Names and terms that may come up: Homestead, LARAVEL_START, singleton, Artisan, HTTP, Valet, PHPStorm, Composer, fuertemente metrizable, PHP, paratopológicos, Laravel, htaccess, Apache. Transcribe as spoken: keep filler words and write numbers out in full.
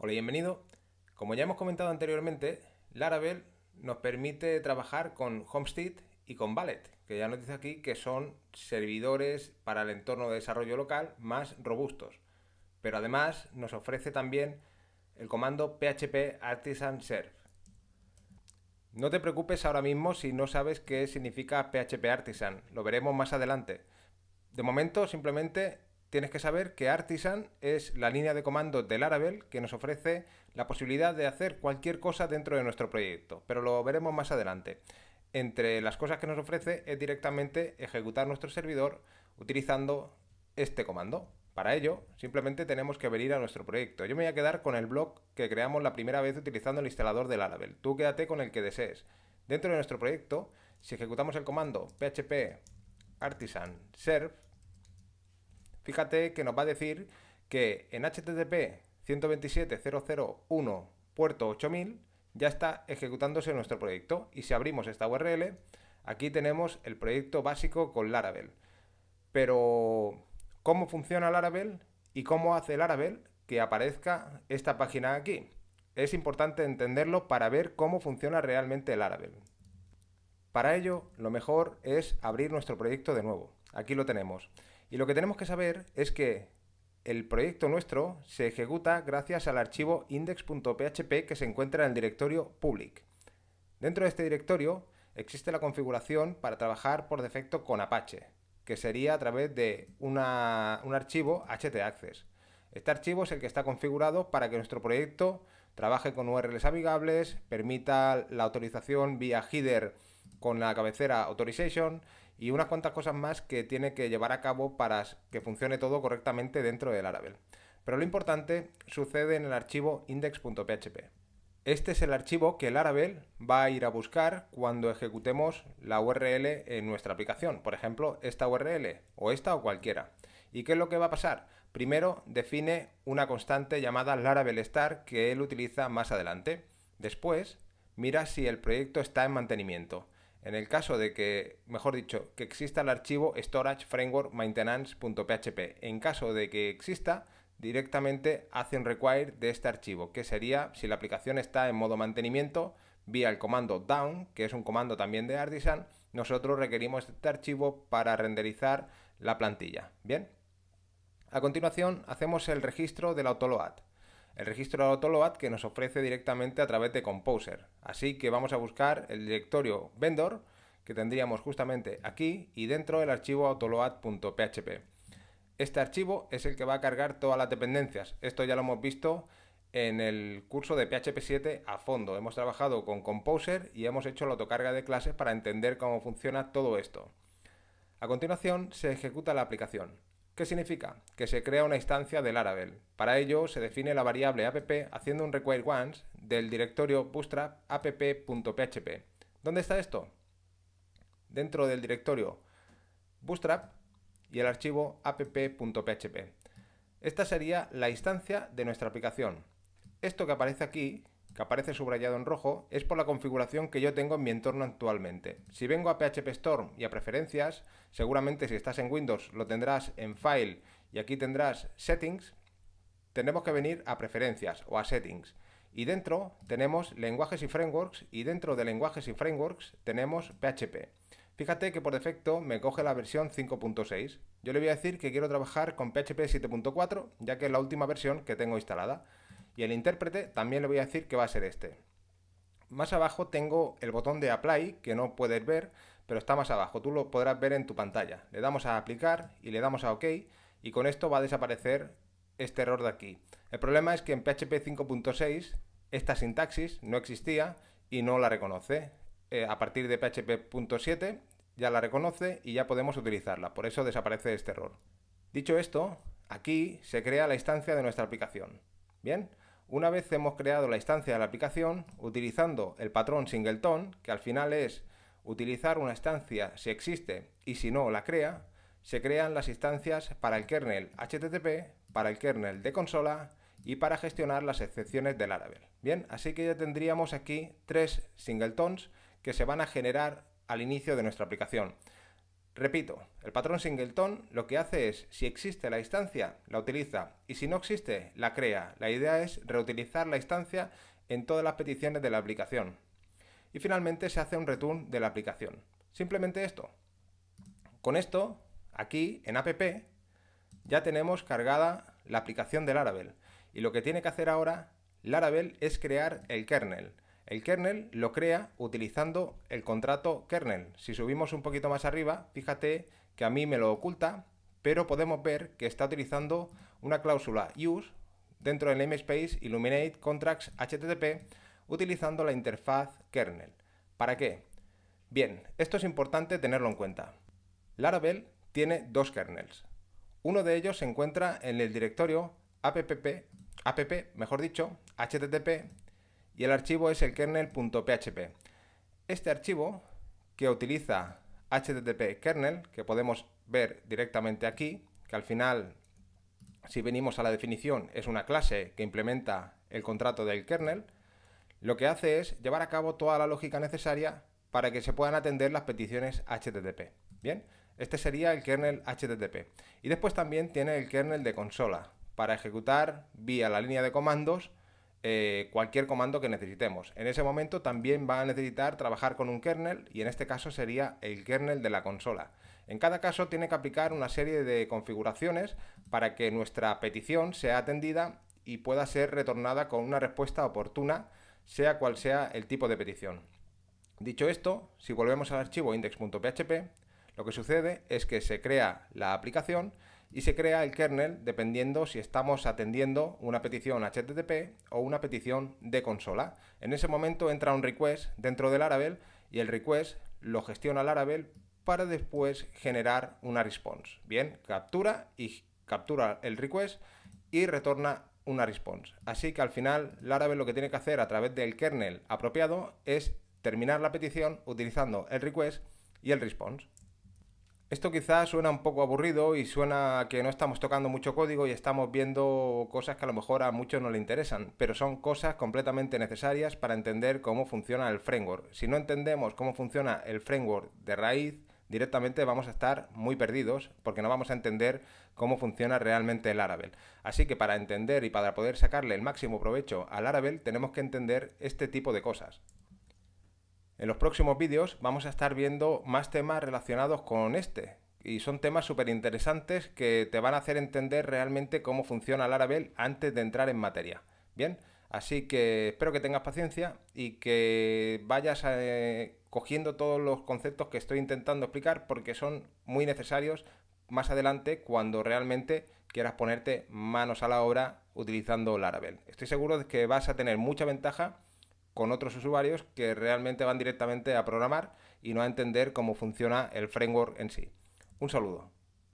Hola y bienvenido. Como ya hemos comentado anteriormente, Laravel nos permite trabajar con Homestead y con Valet, que ya nos dice aquí que son servidores para el entorno de desarrollo local más robustos. Pero además nos ofrece también el comando P H P Artisan Serve. No te preocupes ahora mismo si no sabes qué significa P H P Artisan, lo veremos más adelante. De momento simplemente tienes que saber que Artisan es la línea de comandos de Laravel que nos ofrece la posibilidad de hacer cualquier cosa dentro de nuestro proyecto, pero lo veremos más adelante. Entre las cosas que nos ofrece es directamente ejecutar nuestro servidor utilizando este comando. Para ello, simplemente tenemos que venir a nuestro proyecto. Yo me voy a quedar con el blog que creamos la primera vez utilizando el instalador de Laravel. Tú quédate con el que desees. Dentro de nuestro proyecto, si ejecutamos el comando php artisan serve, fíjate que nos va a decir que en H T T P ciento veintisiete punto cero punto cero punto uno puerto ocho mil ya está ejecutándose nuestro proyecto. Y si abrimos esta U R L, aquí tenemos el proyecto básico con Laravel. Pero, ¿cómo funciona Laravel y cómo hace Laravel que aparezca esta página aquí? Es importante entenderlo para ver cómo funciona realmente Laravel. Para ello, lo mejor es abrir nuestro proyecto de nuevo. Aquí lo tenemos. Y lo que tenemos que saber es que el proyecto nuestro se ejecuta gracias al archivo index.php que se encuentra en el directorio public. Dentro de este directorio existe la configuración para trabajar por defecto con Apache, que sería a través de una, un archivo htaccess. Este archivo es el que está configurado para que nuestro proyecto trabaje con U R Ls amigables, permita la autorización vía header con la cabecera authorization y unas cuantas cosas más que tiene que llevar a cabo para que funcione todo correctamente dentro de Laravel. Pero lo importante sucede en el archivo index.php. Este es el archivo que Laravel va a ir a buscar cuando ejecutemos la U R L en nuestra aplicación, por ejemplo, esta U R L, o esta o cualquiera. ¿Y qué es lo que va a pasar? Primero define una constante llamada LARAVEL_START que él utiliza más adelante. Después, mira si el proyecto está en mantenimiento. En el caso de que, mejor dicho, que exista el archivo storage framework maintenance.php. En caso de que exista, directamente hace un require de este archivo, que sería si la aplicación está en modo mantenimiento, vía el comando down, que es un comando también de Artisan, nosotros requerimos este archivo para renderizar la plantilla. Bien. A continuación, hacemos el registro del autoload. El registro de autoload que nos ofrece directamente a través de Composer. Así que vamos a buscar el directorio vendor que tendríamos justamente aquí y dentro del archivo autoload.php. Este archivo es el que va a cargar todas las dependencias. Esto ya lo hemos visto en el curso de P H P siete a fondo. Hemos trabajado con Composer y hemos hecho la autocarga de clases para entender cómo funciona todo esto. A continuación se ejecuta la aplicación. ¿Qué significa? Que se crea una instancia de Laravel. Para ello se define la variable app haciendo un require once del directorio bootstrap app.php. ¿Dónde está esto? Dentro del directorio bootstrap y el archivo app.php. Esta sería la instancia de nuestra aplicación. Esto que aparece aquí, que aparece subrayado en rojo, es por la configuración que yo tengo en mi entorno actualmente. Si vengo a PHPStorm y a preferencias, seguramente si estás en Windows lo tendrás en File y aquí tendrás Settings, tenemos que venir a preferencias o a Settings. Y dentro tenemos lenguajes y frameworks y dentro de lenguajes y frameworks tenemos P H P. Fíjate que por defecto me coge la versión cinco punto seis. Yo le voy a decir que quiero trabajar con P H P siete punto cuatro, ya que es la última versión que tengo instalada. Y el intérprete también le voy a decir que va a ser este. Más abajo tengo el botón de Apply, que no puedes ver, pero está más abajo. Tú lo podrás ver en tu pantalla. Le damos a Aplicar y le damos a OK, y con esto va a desaparecer este error de aquí. El problema es que en P H P cinco punto seis esta sintaxis no existía y no la reconoce. Eh, a partir de P H P punto siete ya la reconoce y ya podemos utilizarla. Por eso desaparece este error. Dicho esto, aquí se crea la instancia de nuestra aplicación. Bien. Una vez hemos creado la instancia de la aplicación, utilizando el patrón singleton, que al final es utilizar una instancia si existe y si no la crea, se crean las instancias para el kernel H T T P, para el kernel de consola y para gestionar las excepciones de Laravel. Bien, así que ya tendríamos aquí tres singletons que se van a generar al inicio de nuestra aplicación. Repito, el patrón singleton lo que hace es, si existe la instancia, la utiliza, y si no existe, la crea. La idea es reutilizar la instancia en todas las peticiones de la aplicación. Y finalmente se hace un return de la aplicación. Simplemente esto. Con esto, aquí en app, ya tenemos cargada la aplicación de Laravel. Y lo que tiene que hacer ahora Laravel es crear el kernel. El kernel lo crea utilizando el contrato kernel. Si subimos un poquito más arriba, fíjate que a mí me lo oculta, pero podemos ver que está utilizando una cláusula use dentro del namespace illuminate contracts H T T P utilizando la interfaz kernel. ¿Para qué? Bien, esto es importante tenerlo en cuenta. Laravel tiene dos kernels. Uno de ellos se encuentra en el directorio app, app, mejor dicho, H T T P, y el archivo es el kernel.php. Este archivo, que utiliza H T T P kernel, que podemos ver directamente aquí, que al final, si venimos a la definición, es una clase que implementa el contrato del kernel, lo que hace es llevar a cabo toda la lógica necesaria para que se puedan atender las peticiones H T T P. Bien, este sería el kernel H T T P. Y después también tiene el kernel de consola, para ejecutar vía la línea de comandos eh, cualquier comando que necesitemos. En ese momento también va a necesitar trabajar con un kernel, y en este caso sería el kernel de la consola. En cada caso tiene que aplicar una serie de configuraciones para que nuestra petición sea atendida y pueda ser retornada con una respuesta oportuna, sea cual sea el tipo de petición. Dicho esto, si volvemos al archivo index.php, lo que sucede es que se crea la aplicación y se crea el kernel dependiendo si estamos atendiendo una petición H T T P o una petición de consola. En ese momento entra un request dentro de Laravel y el request lo gestiona Laravel para después generar una response. Bien, captura y captura el request y retorna una response. Así que al final Laravel lo que tiene que hacer a través del kernel apropiado es terminar la petición utilizando el request y el response. Esto quizás suena un poco aburrido y suena que no estamos tocando mucho código y estamos viendo cosas que a lo mejor a muchos no le interesan, pero son cosas completamente necesarias para entender cómo funciona el framework. Si no entendemos cómo funciona el framework de raíz, directamente vamos a estar muy perdidos porque no vamos a entender cómo funciona realmente el Laravel. Así que para entender y para poder sacarle el máximo provecho al Laravel tenemos que entender este tipo de cosas. En los próximos vídeos vamos a estar viendo más temas relacionados con este, y son temas súper interesantes que te van a hacer entender realmente cómo funciona Laravel antes de entrar en materia. Bien, así que espero que tengas paciencia y que vayas eh, cogiendo todos los conceptos que estoy intentando explicar porque son muy necesarios más adelante cuando realmente quieras ponerte manos a la obra utilizando Laravel. Estoy seguro de que vas a tener mucha ventaja con otros usuarios que realmente van directamente a programar y no a entender cómo funciona el framework en sí. Un saludo.